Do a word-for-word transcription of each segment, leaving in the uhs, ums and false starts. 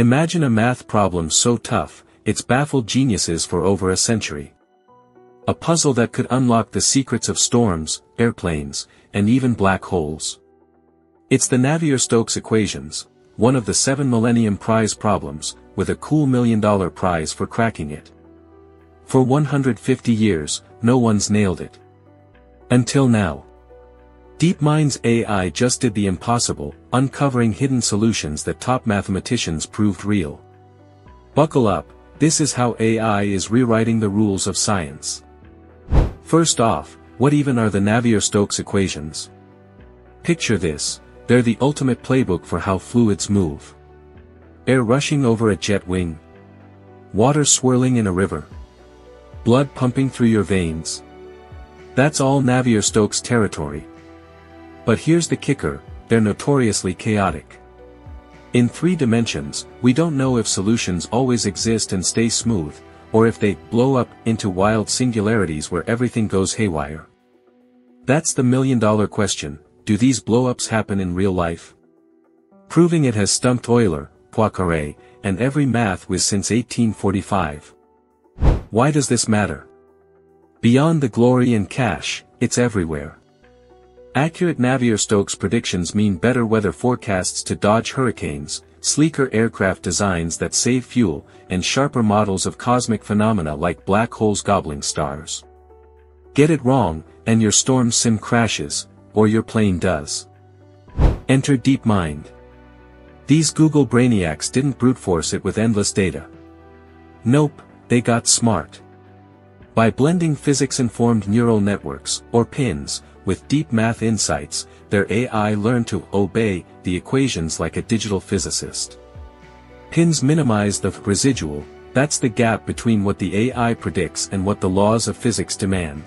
Imagine a math problem so tough, it's baffled geniuses for over a century. A puzzle that could unlock the secrets of storms, airplanes, and even black holes. It's the Navier-Stokes equations, one of the seven Millennium Prize problems, with a cool million-dollar prize for cracking it. For one hundred fifty years, no one's nailed it. Until now. DeepMind's A I just did the impossible, uncovering hidden solutions that top mathematicians proved real. Buckle up, this is how A I is rewriting the rules of science. First off, what even are the Navier-Stokes equations? Picture this, they're the ultimate playbook for how fluids move. Air rushing over a jet wing. Water swirling in a river. Blood pumping through your veins. That's all Navier-Stokes territory. But here's the kicker, they're notoriously chaotic. In three dimensions, we don't know if solutions always exist and stay smooth, or if they blow up into wild singularities where everything goes haywire. That's the million-dollar question, do these blow-ups happen in real life? Proving it has stumped Euler, Poincaré, and every math whiz since eighteen forty-five. Why does this matter? Beyond the glory and cash, it's everywhere. Accurate Navier-Stokes predictions mean better weather forecasts to dodge hurricanes, sleeker aircraft designs that save fuel, and sharper models of cosmic phenomena like black holes gobbling stars. Get it wrong, and your storm sim crashes, or your plane does. Enter DeepMind. These Google brainiacs didn't brute force it with endless data. Nope, they got smart. By blending physics-informed neural networks, or PINNs, with deep math insights, their A I learned to obey the equations like a digital physicist. PINNs minimize the residual, that's the gap between what the A I predicts and what the laws of physics demand.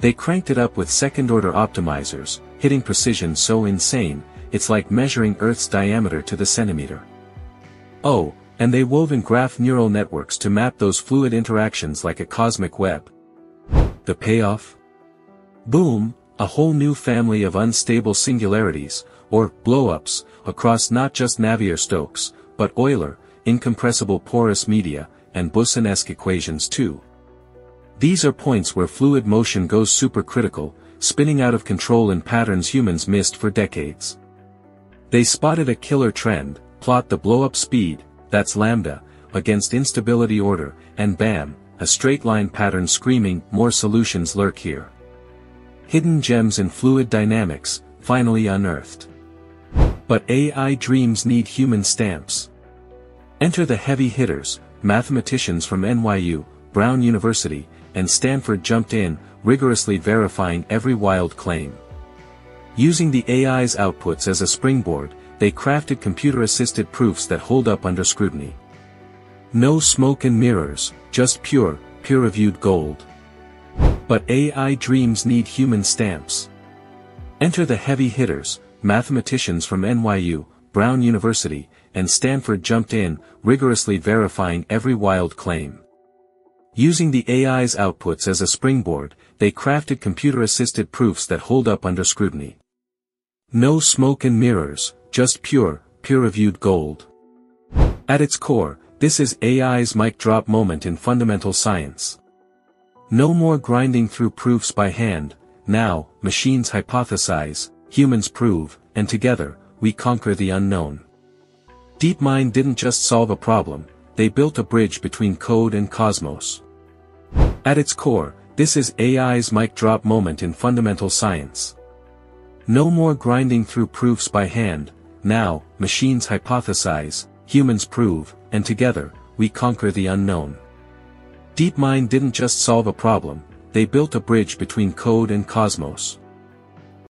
They cranked it up with second-order optimizers, hitting precision so insane, it's like measuring Earth's diameter to the centimeter. Oh, and they wove in graph neural networks to map those fluid interactions like a cosmic web. The payoff? Boom, a whole new family of unstable singularities, or blow-ups, across not just Navier-Stokes, but Euler, incompressible porous media, and Boussinesq equations too. These are points where fluid motion goes supercritical, spinning out of control in patterns humans missed for decades. They spotted a killer trend, plot the blow-up speed, that's lambda, against instability order, and bam, a straight-line pattern screaming, more solutions lurk here. Hidden gems in fluid dynamics, finally unearthed. But A I dreams need human stamps. Enter the heavy hitters, mathematicians from N Y U, Brown University, and Stanford jumped in, rigorously verifying every wild claim. Using the A I's outputs as a springboard, they crafted computer-assisted proofs that hold up under scrutiny. No smoke and mirrors, just pure, peer-reviewed gold. But A I dreams need human stamps. Enter the heavy hitters, mathematicians from N Y U, Brown University, and Stanford jumped in, rigorously verifying every wild claim. Using the A I's outputs as a springboard, they crafted computer-assisted proofs that hold up under scrutiny. No smoke and mirrors, just pure, peer-reviewed gold. At its core, this is A I's mic drop moment in fundamental science. No more grinding through proofs by hand, now, machines hypothesize, humans prove, and together, we conquer the unknown. DeepMind didn't just solve a problem, they built a bridge between code and cosmos. At its core, this is A I's mic drop moment in fundamental science. No more grinding through proofs by hand, now, machines hypothesize, humans prove, and together, we conquer the unknown. DeepMind didn't just solve a problem, they built a bridge between code and cosmos.